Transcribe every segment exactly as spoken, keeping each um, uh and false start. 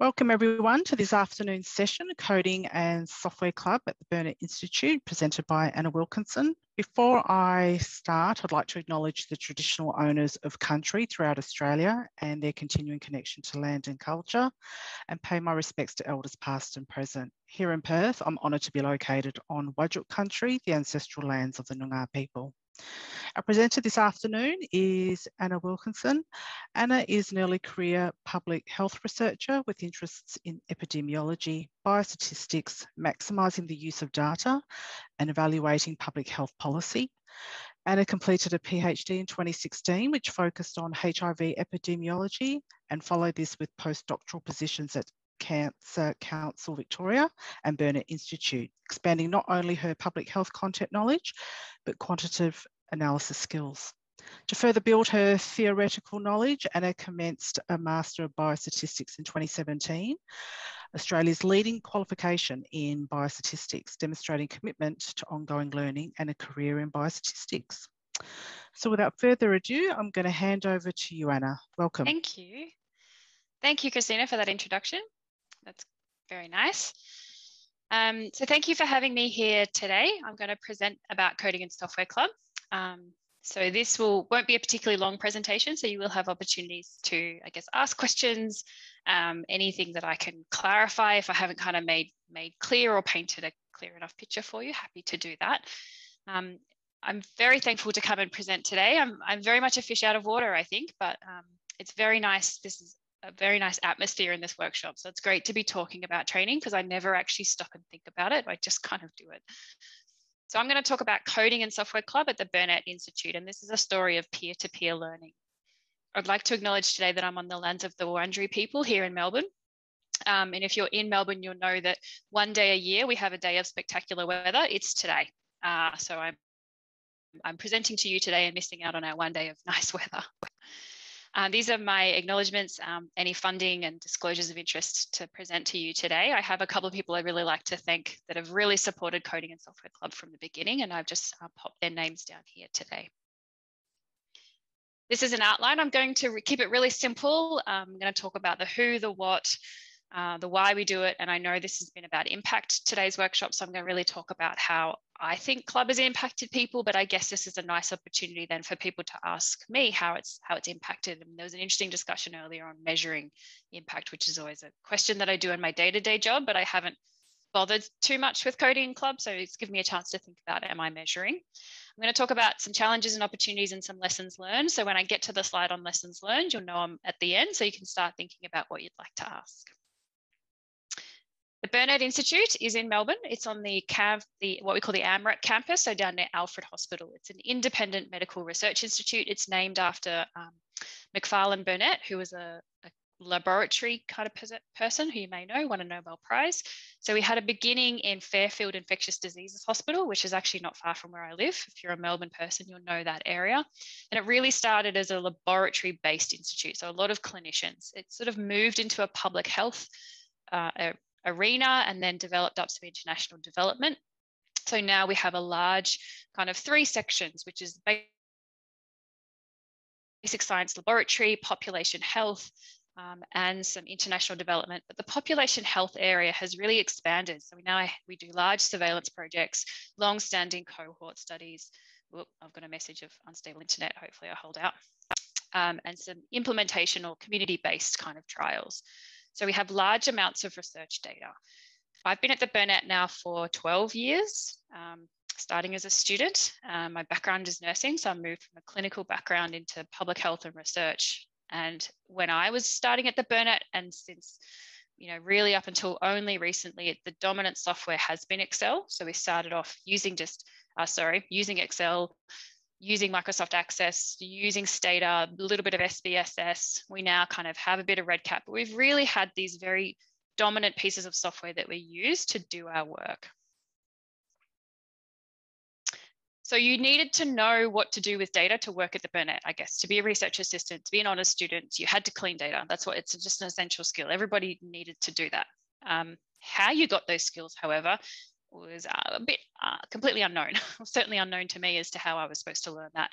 Welcome everyone to this afternoon's session, Coding and Software Club at the Burnet Institute, presented by Anna Wilkinson. Before I start, I'd like to acknowledge the traditional owners of country throughout Australia and their continuing connection to land and culture, and pay my respects to elders past and present. Here in Perth, I'm honoured to be located on Wadjuk country, the ancestral lands of the Noongar people. Our presenter this afternoon is Anna Wilkinson. Anna is an early career public health researcher with interests in epidemiology, biostatistics, maximising the use of data and evaluating public health policy. Anna completed a PhD in twenty sixteen, which focused on H I V epidemiology and followed this with postdoctoral positions at Cancer Council Victoria and Burnet Institute, expanding not only her public health content knowledge, but quantitative analysis skills. To further build her theoretical knowledge, Anna commenced a Master of Biostatistics in twenty seventeen, Australia's leading qualification in biostatistics, demonstrating commitment to ongoing learning and a career in biostatistics. So without further ado, I'm going to hand over to you, Anna. Welcome. Thank you. Thank you, Christina, for that introduction. That's very nice. Um, so thank you for having me here today. I'm going to present about Coding and Software Club. Um, so this will, won't be a particularly long presentation, so you will have opportunities to, I guess, ask questions, um, anything that I can clarify if I haven't kind of made, made clear or painted a clear enough picture for you, happy to do that. Um, I'm very thankful to come and present today. I'm, I'm very much a fish out of water, I think, but um, it's very nice. This is a very nice atmosphere in this workshop. So it's great to be talking about training because I never actually stop and think about it. I just kind of do it. So I'm going to talk about Coding and Software Club at the Burnet Institute. And this is a story of peer-to-peer learning. I'd like to acknowledge today that I'm on the lands of the Wurundjeri people here in Melbourne. Um, and if you're in Melbourne, you'll know that one day a year, we have a day of spectacular weather. It's today. Uh, so I'm, I'm presenting to you today and missing out on our one day of nice weather. Uh, these are my acknowledgements, um, any funding and disclosures of interest to present to you today. I have a couple of people I really like to thank that have really supported Coding and Software Club from the beginning, and I've just uh, popped their names down here today. This is an outline. I'm going to keep it really simple. Um, I'm going to talk about the who, the what, uh, the why we do it, and I know this has been about impact today's workshop, so I'm going to really talk about how I think Club has impacted people, but I guess this is a nice opportunity then for people to ask me how it's how it's impacted. And there was an interesting discussion earlier on measuring impact, which is always a question that I do in my day-to-day job, but I haven't bothered too much with Coding Club. So it's given me a chance to think about, am I measuring? I'm going to talk about some challenges and opportunities and some lessons learned. So when I get to the slide on lessons learned, you'll know I'm at the end, so you can start thinking about what you'd like to ask. The Burnet Institute is in Melbourne. It's on the, camp, the what we call the AMREC campus, so down near Alfred Hospital. It's an independent medical research institute. It's named after um, Macfarlane Burnet, who was a, a laboratory kind of person who you may know, won a Nobel Prize. So we had a beginning in Fairfield Infectious Diseases Hospital, which is actually not far from where I live. If you're a Melbourne person, you'll know that area. And it really started as a laboratory-based institute, so a lot of clinicians. It sort of moved into a public health uh, a, arena and then developed up some international development. So now we have a large kind of three sections, which is basic science laboratory, population health, um, and some international development. But the population health area has really expanded. So we now we do large surveillance projects, long-standing cohort studies. Oop, I've got a message of unstable internet. Hopefully I'll hold out. Um, and some implementation or community-based kind of trials. So we have large amounts of research data. I've been at the Burnet now for twelve years, um, starting as a student. Um, my background is nursing, so I moved from a clinical background into public health and research. And when I was starting at the Burnet, and since, you know, really up until only recently, the dominant software has been Excel. So we started off using just, uh, sorry, using Excel, using Microsoft Access, using Stata, a little bit of S P S S. We now kind of have a bit of RedCap, but we've really had these very dominant pieces of software that we use to do our work. So you needed to know what to do with data to work at the Burnet, I guess, to be a research assistant, to be an honors student, you had to clean data. That's what, it's just an essential skill. Everybody needed to do that. Um, how you got those skills, however, was a bit uh, completely unknown, certainly unknown to me as to how I was supposed to learn that.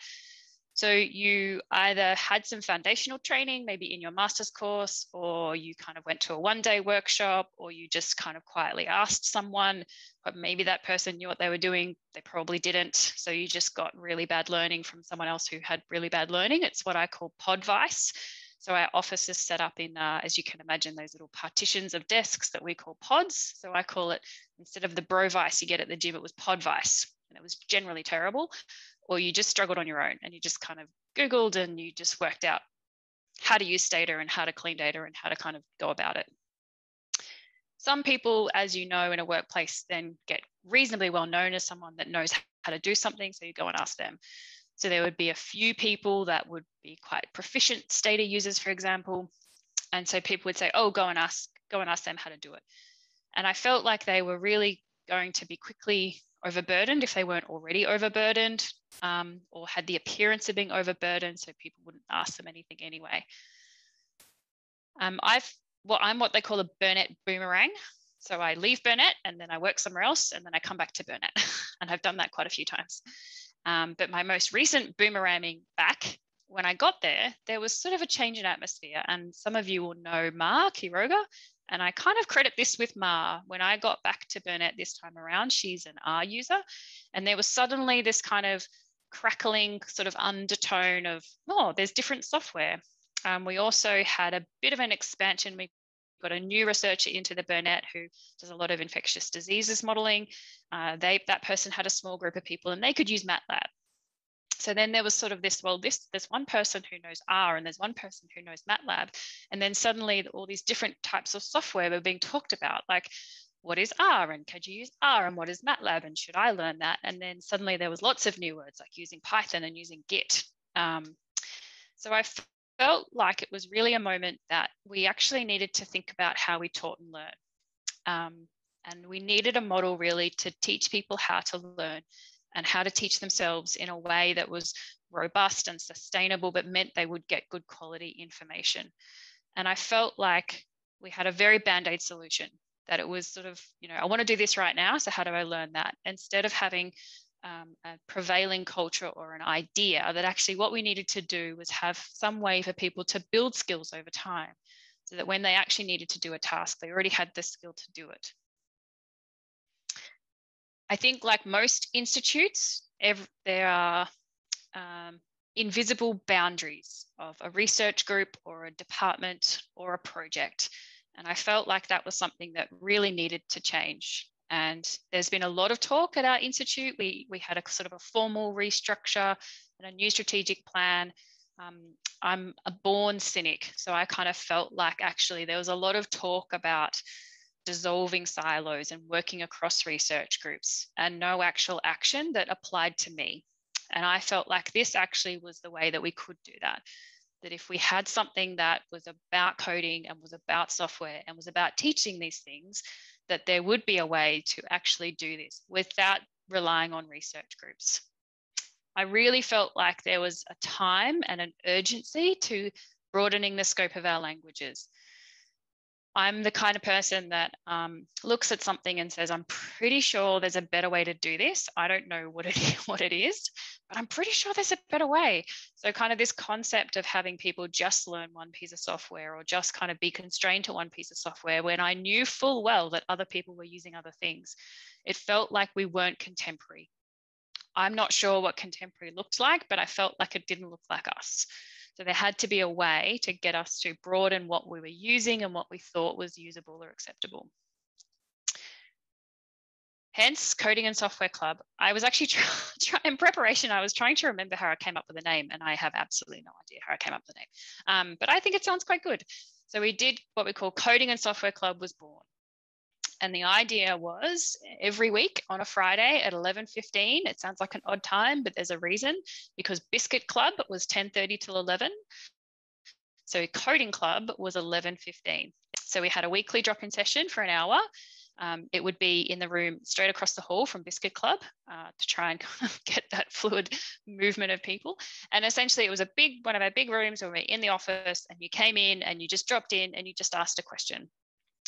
So you either had some foundational training, maybe in your master's course, or you kind of went to a one-day workshop, or you just kind of quietly asked someone, but maybe that person knew what they were doing. They probably didn't. So you just got really bad learning from someone else who had really bad learning. It's what I call podvice. So our office is set up in, uh, as you can imagine, those little partitions of desks that we call pods. So I call it, instead of the bro vice you get at the gym, it was podvice. And it was generally terrible. Or you just struggled on your own and you just kind of Googled and you just worked out how to use data and how to clean data and how to kind of go about it. Some people, as you know, in a workplace then get reasonably well known as someone that knows how to do something. So you go and ask them. So there would be a few people that would be quite proficient Stata users, for example. And so people would say, oh, go and ask, go and ask them how to do it. And I felt like they were really going to be quickly overburdened if they weren't already overburdened, um, or had the appearance of being overburdened. So people wouldn't ask them anything anyway. Um, I've, well, I'm what they call a Burnet boomerang. So I leave Burnet and then I work somewhere else and then I come back to Burnet. And I've done that quite a few times. Um, but my most recent boomeranging back, when I got there, there was sort of a change in atmosphere. And some of you will know Ma Quiroga. And I kind of credit this with Ma. When I got back to Burnet this time around, she's an R user. And there was suddenly this kind of crackling sort of undertone of, oh, there's different software. Um, we also had a bit of an expansion. We got a new researcher into the Burnet who does a lot of infectious diseases modelling. Uh, they, that person had a small group of people and they could use MATLAB. So then there was sort of this, well, this, there's one person who knows R and there's one person who knows MATLAB. And then suddenly all these different types of software were being talked about, like what is R and could you use R and what is MATLAB and should I learn that? And then suddenly there was lots of new words like using Python and using Git. Um, so I felt like it was really a moment that we actually needed to think about how we taught and learn. Um, and we needed a model really to teach people how to learn and how to teach themselves in a way that was robust and sustainable, but meant they would get good quality information. And I felt like we had a very band-aid solution, that it was sort of, you know, I want to do this right now, so how do I learn that? Instead of having um, a prevailing culture or an idea that actually what we needed to do was have some way for people to build skills over time, so that when they actually needed to do a task, they already had the skill to do it. I think like most institutes, every, there are um, invisible boundaries of a research group or a department or a project. And I felt like that was something that really needed to change. And there's been a lot of talk at our institute. We, we had a sort of a formal restructure and a new strategic plan. Um, I'm a born cynic, so I kind of felt like actually there was a lot of talk about dissolving silos and working across research groups and no actual action that applied to me. And I felt like this actually was the way that we could do that. That if we had something that was about coding and was about software and was about teaching these things, that there would be a way to actually do this without relying on research groups. I really felt like there was a time and an urgency to broadening the scope of our languages. I'm the kind of person that um, looks at something and says, I'm pretty sure there's a better way to do this. I don't know what it, what it is, but I'm pretty sure there's a better way. So kind of this concept of having people just learn one piece of software or just kind of be constrained to one piece of software when I knew full well that other people were using other things. It felt like we weren't contemporary. I'm not sure what contemporary looked like, but I felt like it didn't look like us. So there had to be a way to get us to broaden what we were using and what we thought was usable or acceptable. Hence, Coding and Software Club. I was actually, try, try, in preparation, I was trying to remember how I came up with the name, and I have absolutely no idea how I came up with the name, um, but I think it sounds quite good. So we did what we call Coding and Software Club was born. And the idea was every week on a Friday at eleven fifteen, it sounds like an odd time, but there's a reason, because Biscuit Club was ten thirty till eleven. So Coding Club was eleven fifteen. So we had a weekly drop-in session for an hour. Um, it would be in the room straight across the hall from Biscuit Club uh, to try and kind of get that fluid movement of people. And essentially it was a big, one of our big rooms where we were in the office and you came in and you just dropped in and you just asked a question.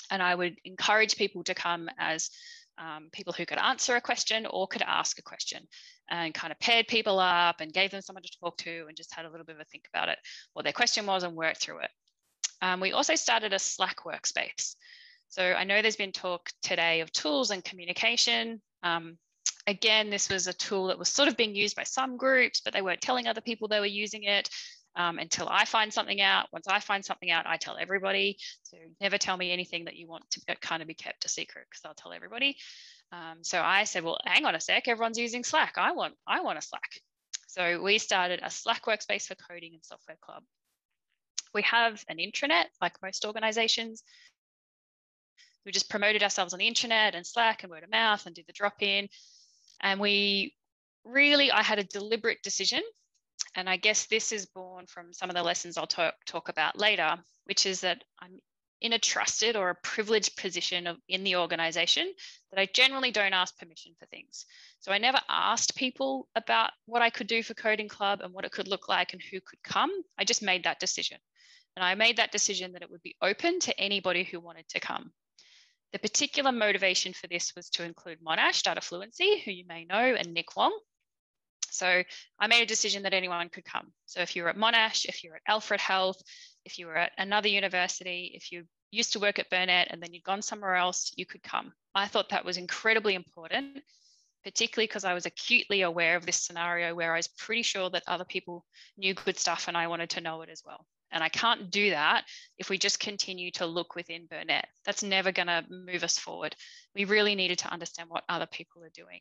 And I would encourage people to come as um, people who could answer a question or could ask a question, and kind of paired people up and gave them someone to talk to and just had a little bit of a think about it, what their question was, and worked through it. Um, we also started a Slack workspace. So I know there's been talk today of tools and communication. Um, again, this was a tool that was sort of being used by some groups, but they weren't telling other people they were using it um, until I find something out. Once I find something out, I tell everybody. So never tell me anything that you want to kind of be kept a secret, because I'll tell everybody. Um, so I said, well, hang on a sec, everyone's using Slack. I want, I want a Slack. So we started a Slack workspace for coding and software club. We have an intranet, like most organizations. We just promoted ourselves on the intranet and Slack and word of mouth and did the drop in. And we really, I had a deliberate decision. And I guess this is born from some of the lessons I'll talk, talk about later, which is that I'm in a trusted or a privileged position of, in the organization, that I generally don't ask permission for things. So I never asked people about what I could do for Coding Club and what it could look like and who could come. I just made that decision. And I made that decision that it would be open to anybody who wanted to come. The particular motivation for this was to include Monash, Data Fluency, who you may know, and Nick Wong. So I made a decision that anyone could come. So if you were at Monash, if you were at Alfred Health, if you were at another university, if you used to work at Burnet and then you'd gone somewhere else, you could come. I thought that was incredibly important, particularly because I was acutely aware of this scenario where I was pretty sure that other people knew good stuff and I wanted to know it as well. And I can't do that if we just continue to look within Burnet. That's never going to move us forward. We really needed to understand what other people are doing.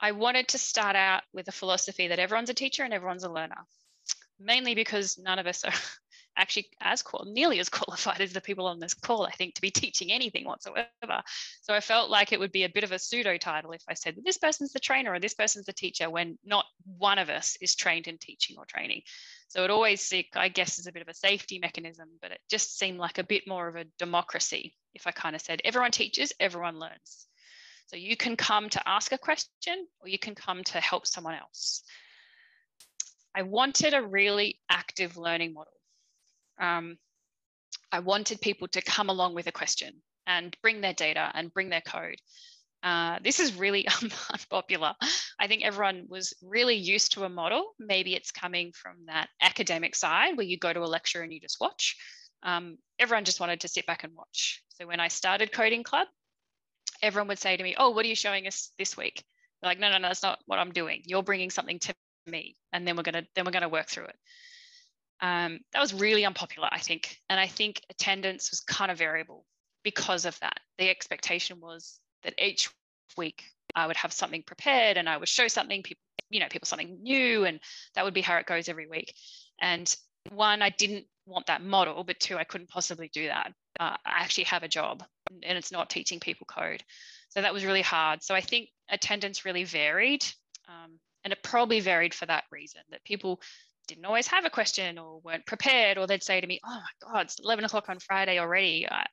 I wanted to start out with a philosophy that everyone's a teacher and everyone's a learner, mainly because none of us are actually as nearly as qualified as the people on this call, I think, to be teaching anything whatsoever. So I felt like it would be a bit of a pseudo title if I said this person's the trainer or this person's the teacher, when not one of us is trained in teaching or training. So it always, I guess, is a bit of a safety mechanism, but it just seemed like a bit more of a democracy if I kind of said everyone teaches, everyone learns. So you can come to ask a question or you can come to help someone else. I wanted a really active learning model. Um, I wanted people to come along with a question and bring their data and bring their code. Uh, this is really unpopular. I think everyone was really used to a model. Maybe it's coming from that academic side where you go to a lecture and you just watch. Um, everyone just wanted to sit back and watch. So when I started Coding Club, everyone would say to me, oh, what are you showing us this week? They're like, no, no, no, that's not what I'm doing. You're bringing something to me, and then we're gonna, then we're gonna work through it. Um, that was really unpopular, I think. And I think attendance was kind of variable because of that. The expectation was that each week I would have something prepared and I would show something, people, you know, people something new, and that would be how it goes every week. And one, I didn't want that model, but two, I couldn't possibly do that. Uh, I actually have a job and it's not teaching people code. So that was really hard. So I think attendance really varied, um, and it probably varied for that reason, that people didn't always have a question or weren't prepared, or they'd say to me, oh my God, it's eleven o'clock on Friday already. I, I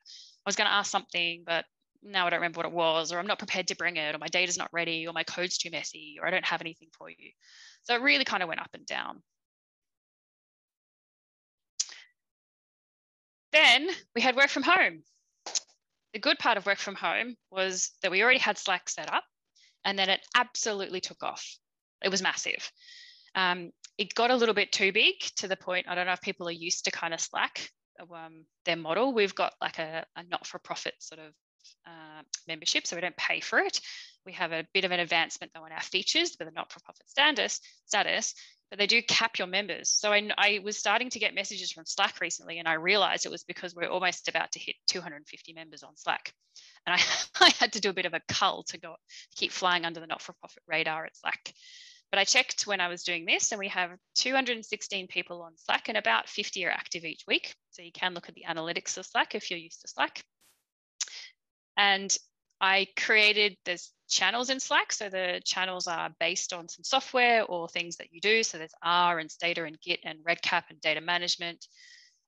was going to ask something, but now I don't remember what it was, or I'm not prepared to bring it, or my data's not ready, or my code's too messy, or I don't have anything for you. So it really kind of went up and down. Then we had work from home. The good part of work from home was that we already had Slack set up, and then it absolutely took off. It was massive. Um, It got a little bit too big, to the point, I don't know if people are used to kind of Slack, um, their model. We've got like a, a not-for-profit sort of uh, membership, so we don't pay for it. We have a bit of an advancement though on our features with a not-for-profit status, status, but they do cap your members. So I, I was starting to get messages from Slack recently, and I realized it was because we're almost about to hit two hundred fifty members on Slack. And I, I had to do a bit of a cull to go keep flying under the not-for-profit radar at Slack. But I checked when I was doing this, and we have two hundred sixteen people on Slack, and about fifty are active each week. So you can look at the analytics of Slack if you're used to Slack. And I created, there's channels in Slack. So the channels are based on some software or things that you do. So there's R and Stata and Git and RedCap and data management.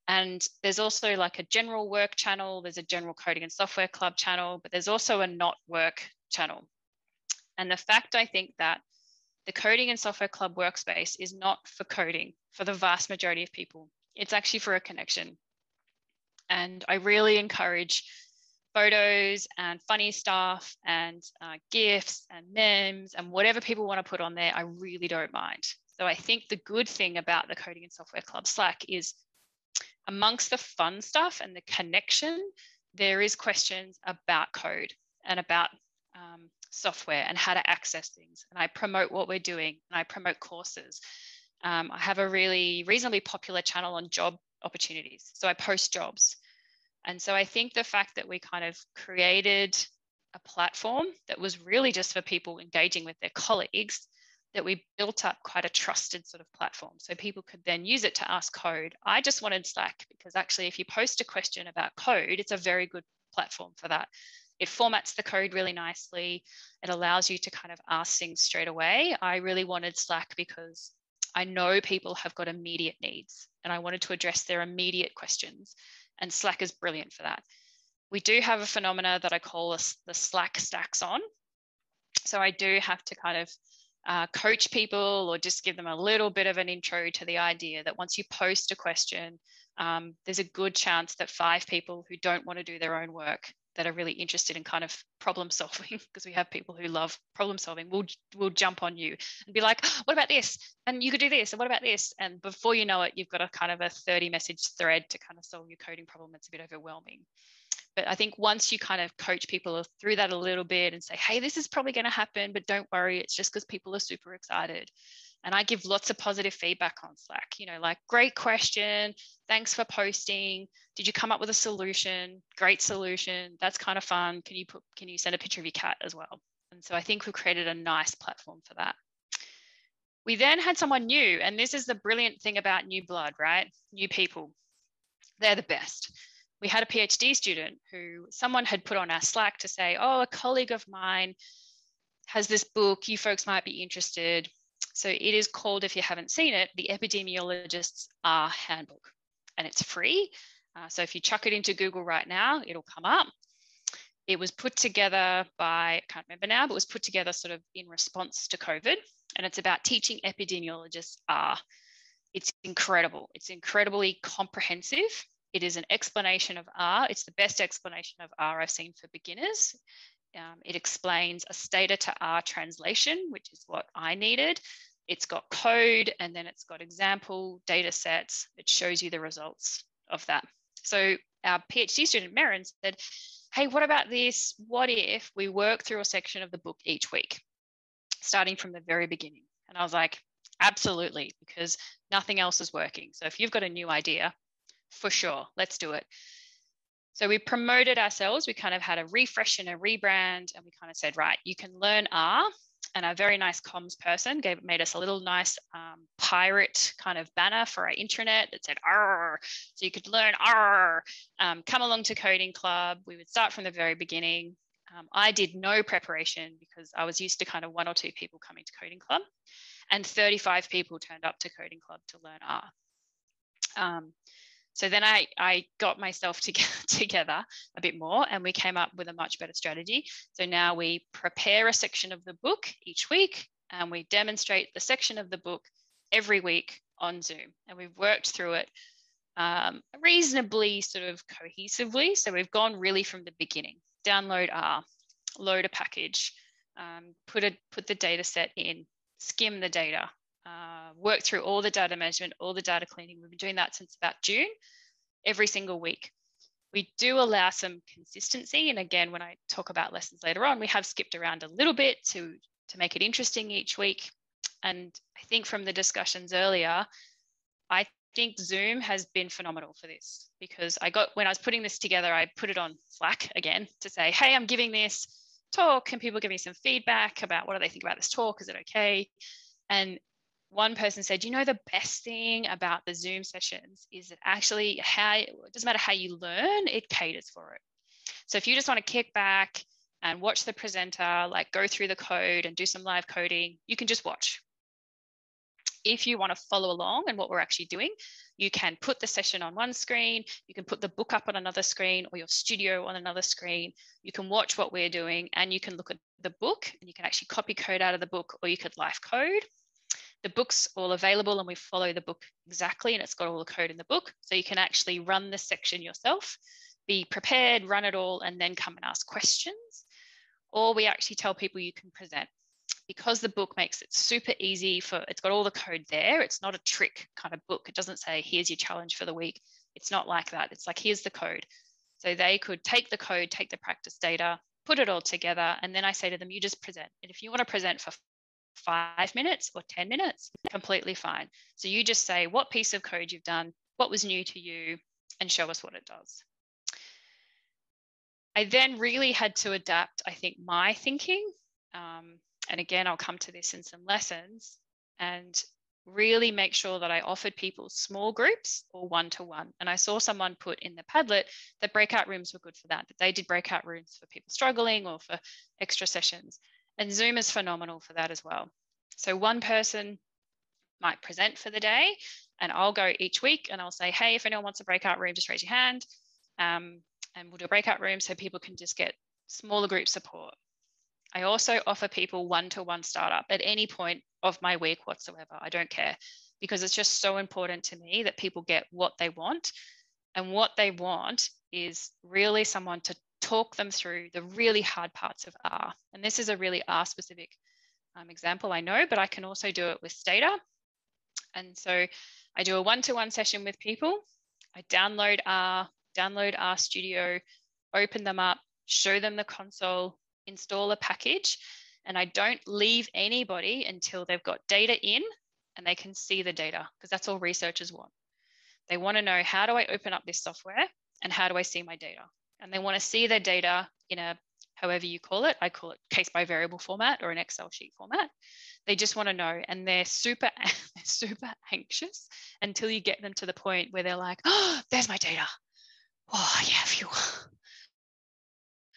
And there's also like a general work channel. There's a general coding and software club channel, but there's also a not work channel. And the fact, I think, that the Coding and Software Club workspace is not for coding for the vast majority of people. It's actually for a connection. And I really encourage photos and funny stuff and uh, GIFs and memes and whatever people want to put on there, I really don't mind. So I think the good thing about the Coding and Software Club Slack is amongst the fun stuff and the connection, there is questions about code and about um, software and how to access things. And I promote what we're doing and I promote courses. Um, I have a really reasonably popular channel on job opportunities. So I post jobs. And so I think the fact that we kind of created a platform that was really just for people engaging with their colleagues, that we built up quite a trusted sort of platform. So people could then use it to ask code. I just wanted Slack because actually if you post a question about code, it's a very good platform for that. It formats the code really nicely. It allows you to kind of ask things straight away. I really wanted Slack because I know people have got immediate needs and I wanted to address their immediate questions. And Slack is brilliant for that. We do have a phenomena that I call the Slack stacks on. So I do have to kind of uh, coach people or just give them a little bit of an intro to the idea that once you post a question, um, there's a good chance that five people who don't want to do their own work that are really interested in kind of problem solving, because we have people who love problem solving, will will jump on you and be like, what about this? And you could do this, and what about this? And before you know it, you've got a kind of a thirty message thread to kind of solve your coding problem. It's a bit overwhelming. But I think once you kind of coach people through that a little bit and say, hey, this is probably going to happen, but don't worry, it's just because people are super excited. And I give lots of positive feedback on Slack, you know, like, great question, thanks for posting. Did you come up with a solution? Great solution. That's kind of fun. Can you put, can you send a picture of your cat as well? And so I think we've created a nice platform for that. We then had someone new, and this is the brilliant thing about new blood, right? New people, they're the best. We had a PhD student who someone had put on our Slack to say, oh, a colleague of mine has this book, you folks might be interested. So it is called, if you haven't seen it, the Epidemiologist's R Handbook, and it's free. Uh, so if you chuck it into Google right now, it'll come up. It was put together by, I can't remember now, but it was put together sort of in response to COVID, and it's about teaching epidemiologists R. It's incredible. It's incredibly comprehensive. It is an explanation of R. It's the best explanation of R I've seen for beginners. Um, it explains a Stata to R translation, which is what I needed. It's got code, and then it's got example data sets. It shows you the results of that. So our PhD student Merrin said, hey, what about this? What if we work through a section of the book each week, starting from the very beginning? And I was like, absolutely, because nothing else is working. So if you've got a new idea, for sure, let's do it. So we promoted ourselves. We kind of had a refresh and a rebrand, and we kind of said, right, you can learn R. And our very nice comms person gave made us a little nice um, pirate kind of banner for our intranet that said R. So you could learn R. Um, come along to Coding Club. We would start from the very beginning. Um, I did no preparation because I was used to kind of one or two people coming to Coding Club, and thirty-five people turned up to Coding Club to learn R. Um, So then I, I got myself to together a bit more, and we came up with a much better strategy. So now we prepare a section of the book each week, and we demonstrate the section of the book every week on Zoom. And we've worked through it um, reasonably sort of cohesively. So we've gone really from the beginning. Download R, load a package, um, put, a, put the data set in, skim the data. Uh, work through all the data management, all the data cleaning. We've been doing that since about June, every single week. We do allow some consistency. And again, when I talk about lessons later on, we have skipped around a little bit to, to make it interesting each week. And I think from the discussions earlier, I think Zoom has been phenomenal for this, because I got, when I was putting this together, I put it on Slack again to say, hey, I'm giving this talk. Can people give me some feedback about what do they think about this talk? Is it okay? And one person said, you know, the best thing about the Zoom sessions is that actually how, it doesn't matter how you learn, it caters for it. So if you just want to kick back and watch the presenter, like go through the code and do some live coding, you can just watch. If you want to follow along and what we're actually doing, you can put the session on one screen, you can put the book up on another screen or your studio on another screen. You can watch what we're doing, and you can look at the book, and you can actually copy code out of the book, or you could live code. The book's all available, and we follow the book exactly, and it's got all the code in the book. So you can actually run this section yourself be prepared, run it all, and then come and ask questions. Or we actually tell people you can present. Because the book makes it super easy for, it's got all the code there. It's not a trick kind of book. It doesn't say, here's your challenge for the week. It's not like that. It's like, here's the code. So they could take the code, take the practice data, put it all together. And then I say to them, you just present. And if you want to present for five minutes or ten minutes, completely fine. So you just say what piece of code you've done, what was new to you, and show us what it does. I then really had to adapt, I think, my thinking. Um, and again, I'll come to this in some lessons, and really make sure that I offered people small groups or one-to-one. And I saw someone put in the Padlet that breakout rooms were good for that, that they did breakout rooms for people struggling or for extra sessions. And Zoom is phenomenal for that as well. So one person might present for the day, and I'll go each week and I'll say, hey, if anyone wants a breakout room, just raise your hand. Um, and we'll do a breakout room so people can just get smaller group support. I also offer people one-to-one startup at any point of my week whatsoever. I don't care, because it's just so important to me that people get what they want. And what they want is really someone to talk them through the really hard parts of R. And this is a really R specific um, example, I know, but I can also do it with Stata. And so I do a one-to-one session with people. I download R, download R Studio, open them up, show them the console, install a package, and I don't leave anybody until they've got data in and they can see the data, because that's all researchers want. They want to know, how do I open up this software and how do I see my data? And they want to see their data in a, however you call it, I call it case by variable format or an Excel sheet format. They just want to know, and they're super, super anxious until you get them to the point where they're like, oh, there's my data. Oh, yeah, phew.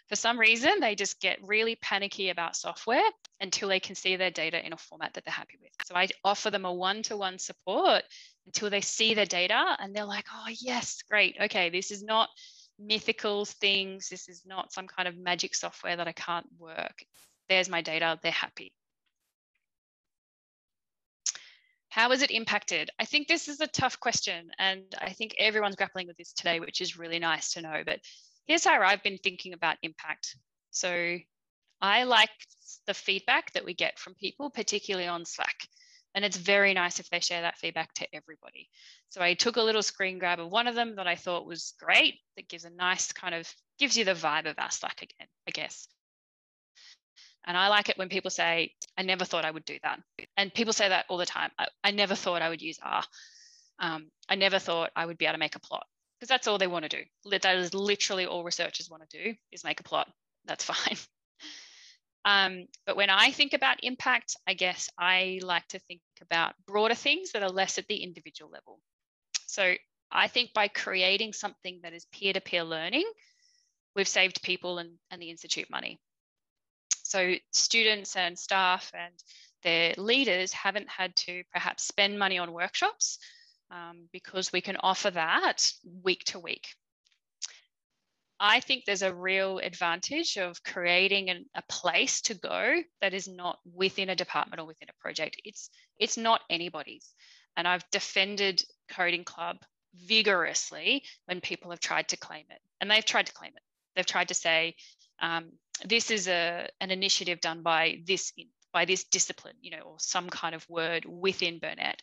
For some reason, they just get really panicky about software until they can see their data in a format that they're happy with. So I offer them a one-to-one support until they see their data and they're like, oh, yes, great. Okay, this is not mythical things. This is not some kind of magic software that I can't work. There's my data. They're happy. How is it impacted? I think this is a tough question, and I think everyone's grappling with this today, which is really nice to know. But here's how I've been thinking about impact. So I like the feedback that we get from people, particularly on Slack. And it's very nice if they share that feedback to everybody. So I took a little screen grab of one of them that I thought was great, that gives a nice kind of, gives you the vibe of our Slack again, I guess. And I like it when people say, I never thought I would do that. And people say that all the time. I, I never thought I would use R. Um, I never thought I would be able to make a plot. Because that's all they want to do. That is literally all researchers want to do, is make a plot. That's fine. Um, but when I think about impact, I guess I like to think about broader things that are less at the individual level. So I think by creating something that is peer-to-peer learning, we've saved people and, and the Institute money. So students and staff and their leaders haven't had to perhaps spend money on workshops, Um, because we can offer that week to week. I think there's a real advantage of creating an, a place to go that is not within a department or within a project. It's, it's not anybody's. And I've defended Coding Club vigorously when people have tried to claim it. And they've tried to claim it. They've tried to say, um, this is a, an initiative done by this, by this discipline, you know, or some kind of word within Burnet.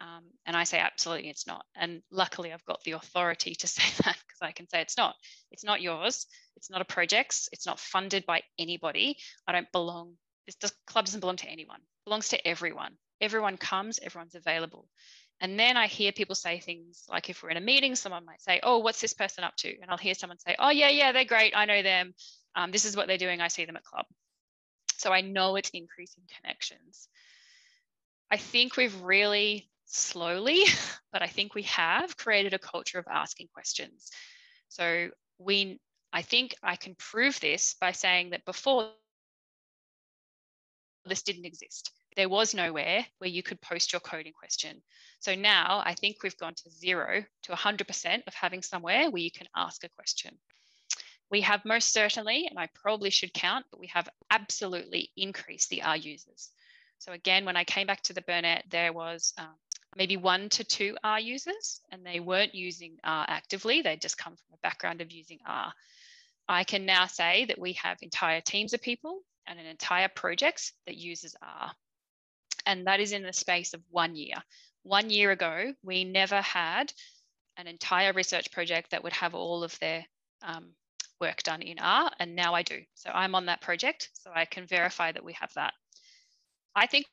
Um, and I say, absolutely, it's not. And luckily, I've got the authority to say that, because I can say it's not. It's not yours. It's not a project. It's not funded by anybody. I don't belong. This club doesn't belong to anyone. It belongs to everyone. Everyone comes. Everyone's available. And then I hear people say things like, if we're in a meeting, someone might say, oh, what's this person up to? And I'll hear someone say, oh, yeah, yeah, they're great. I know them. Um, this is what they're doing. I see them at club. So I know it's increasing connections. I think we've really... slowly, but I think we have created a culture of asking questions. So we, I think I can prove this by saying that before this didn't exist. There was nowhere where you could post your coding question. So now I think we've gone to zero to one hundred percent of having somewhere where you can ask a question. We have most certainly, and I probably should count, but we have absolutely increased the R users. So again, when I came back to the Burnet, there was um, maybe one to two R users, and they weren't using R actively. They'd just come from a background of using R. I can now say that we have entire teams of people and an entire projects that uses R. And that is in the space of one year. One year ago, we never had an entire research project that would have all of their um, work done in R, and now I do. So I'm on that project, so I can verify that we have that. I think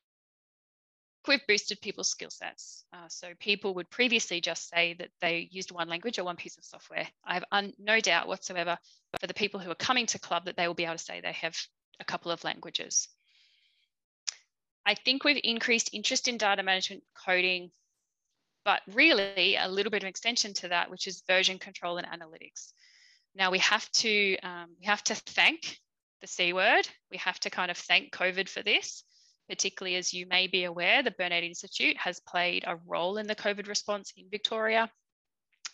we've boosted people's skill sets. Uh, so people would previously just say that they used one language or one piece of software. I have un no doubt whatsoever for the people who are coming to Club that they will be able to say they have a couple of languages. I think we've increased interest in data management coding, but really a little bit of extension to that, which is version control and analytics. Now we have to, um, we have to thank the C word. We have to kind of thank COVID for this, particularly as you may be aware, the Burnet Institute has played a role in the COVID response in Victoria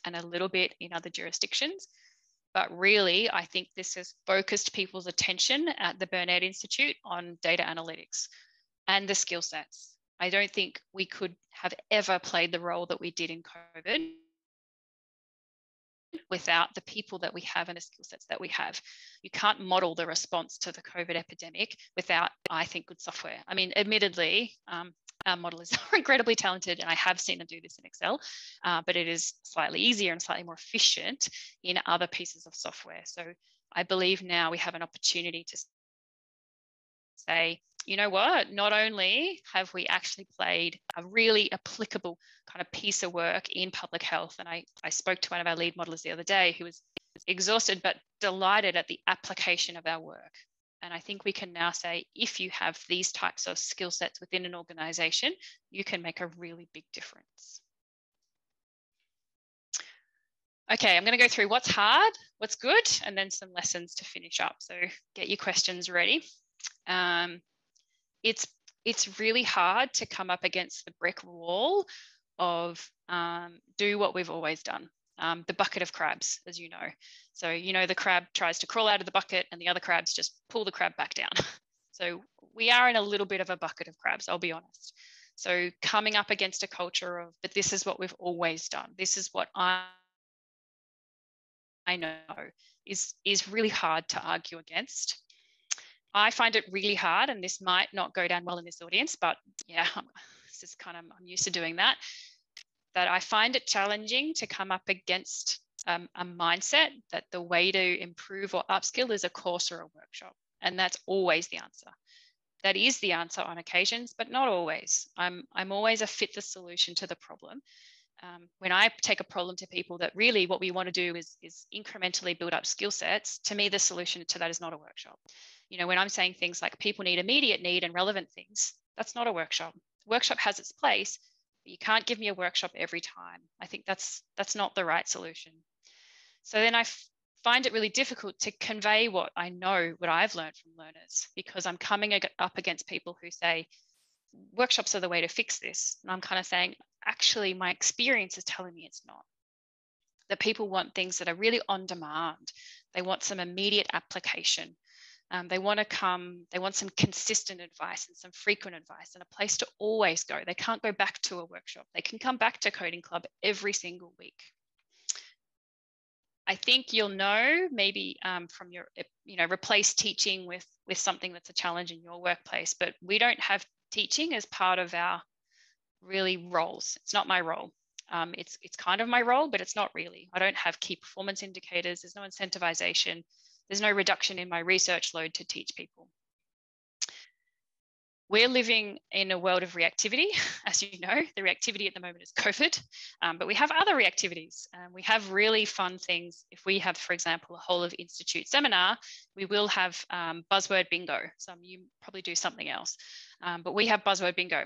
and a little bit in other jurisdictions. But really, I think this has focused people's attention at the Burnet Institute on data analytics and the skill sets. I don't think we could have ever played the role that we did in COVID without the people that we have and the skill sets that we have. You can't model the response to the COVID epidemic without, I think, good software. I mean, admittedly, um, our modelers are incredibly talented, and I have seen them do this in Excel, uh, but it is slightly easier and slightly more efficient in other pieces of software. So I believe now we have an opportunity to say, you know what, not only have we actually played a really applicable kind of piece of work in public health, and I, I spoke to one of our lead modelers the other day who was exhausted but delighted at the application of our work. And I think we can now say, if you have these types of skill sets within an organisation, you can make a really big difference. Okay, I'm going to go through what's hard, what's good, and then some lessons to finish up. So get your questions ready. Um, It's, it's really hard to come up against the brick wall of um, do what we've always done, um, the bucket of crabs, as you know. So, you know, the crab tries to crawl out of the bucket and the other crabs just pull the crab back down. So we are in a little bit of a bucket of crabs, I'll be honest. So coming up against a culture of, but this is what we've always done. This is what I, I know is, is really hard to argue against. I find it really hard, and this might not go down well in this audience, but yeah, I'm, this is kind of, I'm used to doing that, that I find it challenging to come up against um, a mindset that the way to improve or upskill is a course or a workshop. And that's always the answer. That is the answer on occasions, but not always. I'm, I'm always a fit the solution to the problem. Um, when I take a problem to people that really what we want to do is, is incrementally build up skill sets, to me, the solution to that is not a workshop. You know, when I'm saying things like people need immediate need and relevant things, that's not a workshop. Workshop has its place, but you can't give me a workshop every time. I think that's, that's not the right solution. So then I find it really difficult to convey what I know, what I've learned from learners, because I'm coming up against people who say, workshops are the way to fix this. And I'm kind of saying, actually, my experience is telling me it's not. That people want things that are really on demand. They want some immediate application. Um, they want to come, they want some consistent advice and some frequent advice and a place to always go. They can't go back to a workshop. They can come back to Coding Club every single week. I think you'll know maybe um, from your, you know, replace teaching with, with something that's a challenge in your workplace, but we don't have teaching as part of our really roles. It's not my role. Um, it's, it's kind of my role, but it's not really. I don't have key performance indicators. There's no incentivization. There's no reduction in my research load to teach people. We're living in a world of reactivity. As you know, the reactivity at the moment is COVID, um, but we have other reactivities. Um, we have really fun things. If we have, for example, a whole of institute seminar, we will have um, buzzword bingo. Some of you probably do something else, um, but we have buzzword bingo.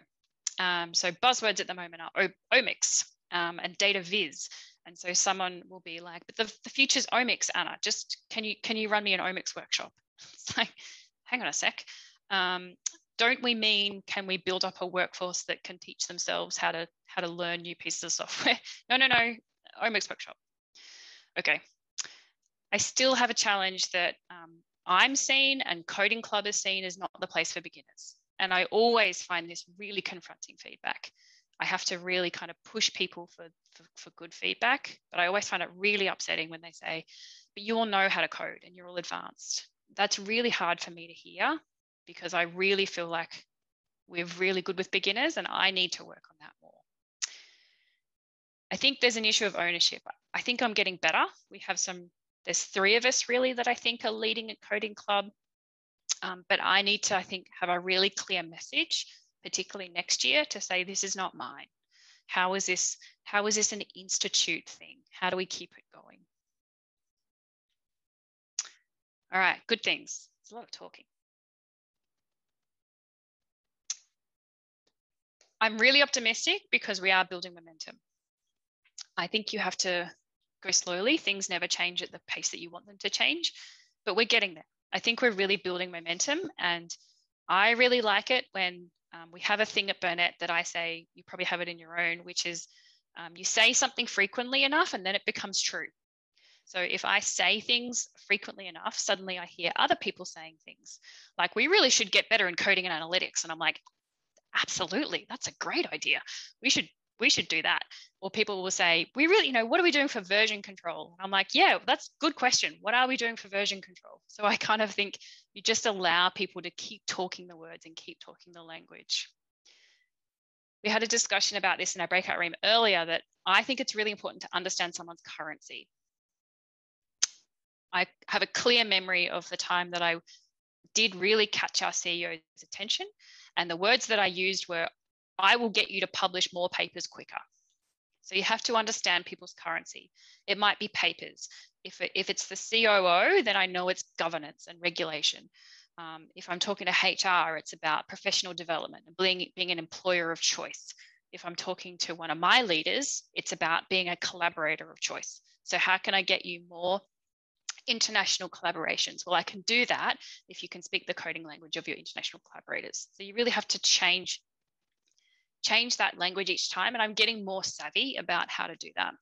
Um, so buzzwords at the moment are omics um, and data viz. And so someone will be like, but the, the future's omics, Anna, just can you, can you run me an omics workshop? It's like, hang on a sec. Um, don't we mean, can we build up a workforce that can teach themselves how to, how to learn new pieces of software? No, no, no, omics workshop. Okay. I still have a challenge that um, I'm seen and Coding Club is seen as not the place for beginners. And I always find this really confronting feedback. I have to really kind of push people for, for, for good feedback. But I always find it really upsetting when they say, but you all know how to code and you're all advanced. That's really hard for me to hear, because I really feel like we're really good with beginners and I need to work on that more. I think there's an issue of ownership. I think I'm getting better. We have some, there's three of us really that I think are leading a coding club, um, but I need to, I think, have a really clear message, particularly next year, to say, this is not mine. How is this, how is this an institute thing? How do we keep it going? All right, good things. It's a lot of talking. I'm really optimistic because we are building momentum. I think you have to go slowly. Things never change at the pace that you want them to change, but we're getting there. I think we're really building momentum, and I really like it when um, we have a thing at Burnet that I say, you probably have it in your own, which is um, you say something frequently enough and then it becomes true. So if I say things frequently enough, suddenly I hear other people saying things like, we really should get better in coding and analytics. And I'm like, absolutely, that's a great idea. We should, we should do that. Or people will say, we really, you know, what are we doing for version control? And I'm like, yeah, that's a good question. What are we doing for version control? So I kind of think you just allow people to keep talking the words and keep talking the language. We had a discussion about this in our breakout room earlier, that I think it's really important to understand someone's currency. I have a clear memory of the time that I did really catch our C E O's attention. And the words that I used were, I will get you to publish more papers quicker. So you have to understand people's currency. It might be papers. If, it, if it's the C O O, then I know it's governance and regulation. Um, if I'm talking to H R, it's about professional development and being, being an employer of choice. If I'm talking to one of my leaders, it's about being a collaborator of choice. So how can I get you more international collaborations? Well, I can do that if you can speak the coding language of your international collaborators. So you really have to change, change that language each time. And I'm getting more savvy about how to do that.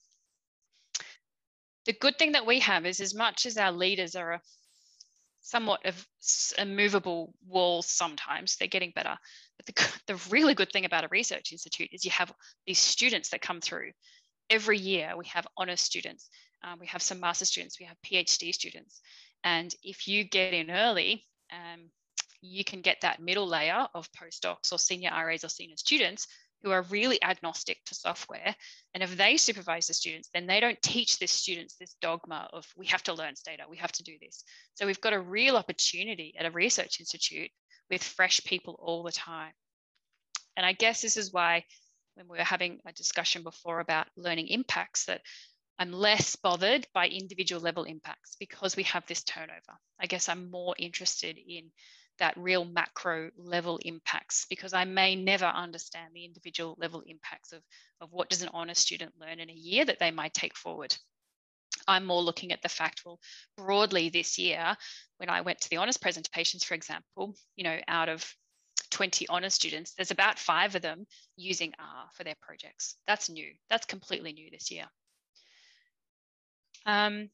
The good thing that we have is, as much as our leaders are a somewhat of a movable wall sometimes, they're getting better. But the, the really good thing about a research institute is you have these students that come through. Every year we have honours students. Um, we have some master students, we have PhD students. And if you get in early, um, you can get that middle layer of postdocs or senior R As or senior students who are really agnostic to software. And if they supervise the students, then they don't teach the students this dogma of, we have to learn Stata, we have to do this. So we've got a real opportunity at a research institute with fresh people all the time. And I guess this is why, when we were having a discussion before about learning impacts, that I'm less bothered by individual level impacts because we have this turnover. I guess I'm more interested in that real macro level impacts, because I may never understand the individual level impacts of, of what does an honours student learn in a year that they might take forward. I'm more looking at the fact, well, broadly this year, when I went to the honours presentations, for example, you know, out of twenty honours students, there's about five of them using R for their projects. That's new. That's completely new this year. Um,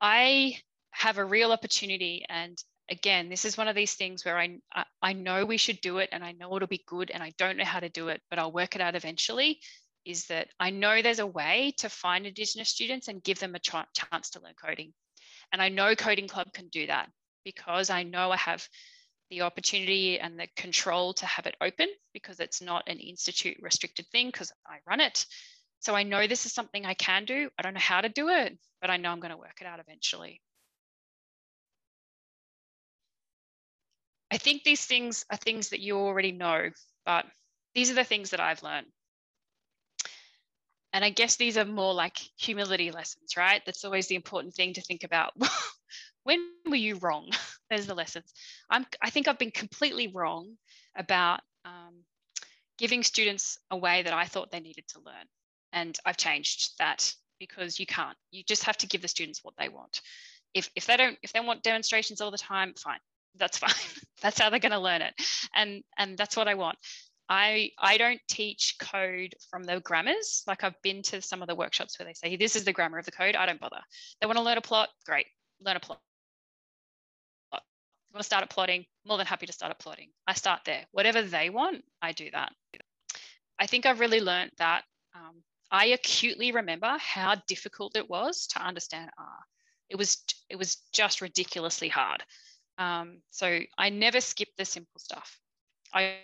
I have a real opportunity, and again, this is one of these things where I, I, I know we should do it, and I know it'll be good, and I don't know how to do it, but I'll work it out eventually, is that I know there's a way to find Indigenous students and give them a ch chance to learn coding. And I know Coding Club can do that, because I know I have the opportunity and the control to have it open, because it's not an institute restricted thing, because I run it. So I know this is something I can do. I don't know how to do it, but I know I'm going to work it out eventually. I think these things are things that you already know, but these are the things that I've learned. And I guess these are more like humility lessons, right? That's always the important thing to think about. When were you wrong? There's the lessons. I'm, I think I've been completely wrong about um, giving students a way that I thought they needed to learn. And I've changed that, because you can't, you just have to give the students what they want. If, if they don't, if they want demonstrations all the time, fine, that's fine. That's how they're going to learn it. And, and that's what I want. I, I don't teach code from the grammars. Like, I've been to some of the workshops where they say, this is the grammar of the code. I don't bother. They want to learn a plot. Great. Learn a plot. You want to start at plotting? More than happy to start at plotting. I start there. Whatever they want, I do that. I think I've really learned that um, I acutely remember how difficult it was to understand R. It was, it was just ridiculously hard. Um, so I never skip the simple stuff. I,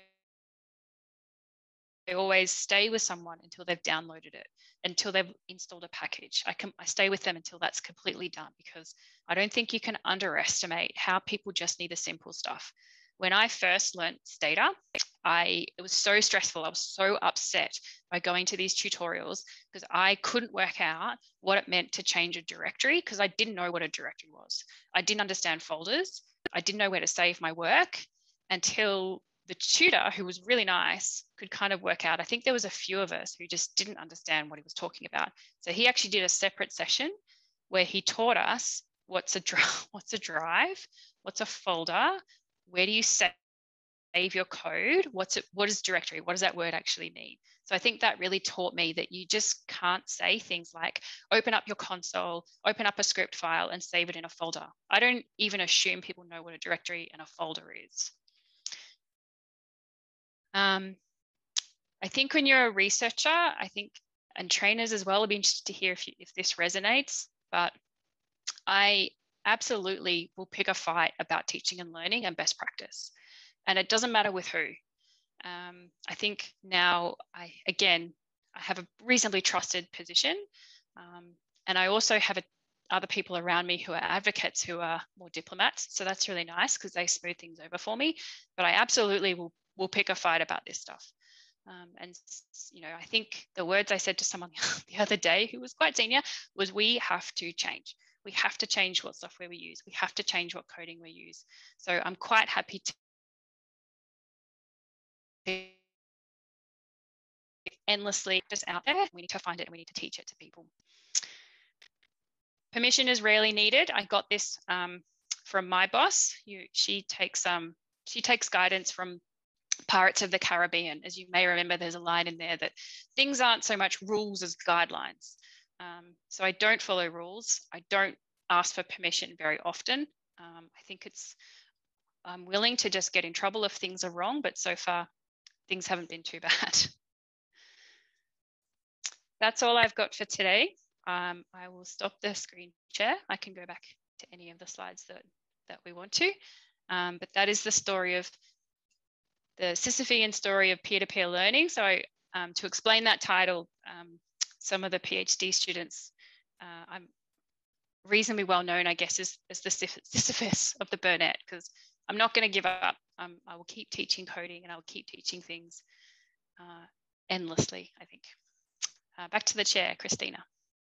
I always stay with someone until they've downloaded it, until they've installed a package. I, can, I stay with them until that's completely done, because I don't think you can underestimate how people just need the simple stuff. When I first learned Stata, I, it was so stressful. I was so upset by going to these tutorials because I couldn't work out what it meant to change a directory, because I didn't know what a directory was. I didn't understand folders. I didn't know where to save my work until the tutor, who was really nice, could kind of work out. I think there was a few of us who just didn't understand what he was talking about. So he actually did a separate session where he taught us what's a, what's a drive, what's a folder, where do you save your code? What's it, what is directory? What does that word actually mean? So I think that really taught me that you just can't say things like, open up your console, open up a script file and save it in a folder. I don't even assume people know what a directory and a folder is. Um, I think when you're a researcher, I think, and trainers as well, I'd be interested to hear if, you, if this resonates, but I absolutely will pick a fight about teaching and learning and best practice. And it doesn't matter with who. Um, I think now, I again, I have a reasonably trusted position. Um, and I also have a, other people around me who are advocates, who are more diplomats. So that's really nice because they smooth things over for me. But I absolutely will we'll pick a fight about this stuff. Um, and, you know, I think the words I said to someone the other day who was quite senior was, we have to change. We have to change what software we use. We have to change what coding we use. So I'm quite happy to be endlessly just out there. We need to find it and we need to teach it to people. Permission is rarely needed. I got this um, from my boss. You, she takes um, she takes guidance from Pirates of the Caribbean. As you may remember, there's a line in there that things aren't so much rules as guidelines. Um, so I don't follow rules. I don't ask for permission very often. Um, I think it's, I'm willing to just get in trouble if things are wrong, but so far things haven't been too bad. That's all I've got for today. Um, I will stop the screen share. I can go back to any of the slides that, that we want to, um, but that is the story of the Sisyphean story of peer-to-peer learning. So um, to explain that title, um, some of the PhD students, uh, I'm reasonably well known, I guess, as, as the Sisyphus of the Burnet, because I'm not going to give up. Um, I will keep teaching coding and I'll keep teaching things uh, endlessly, I think. Uh, back to the chair, Christina.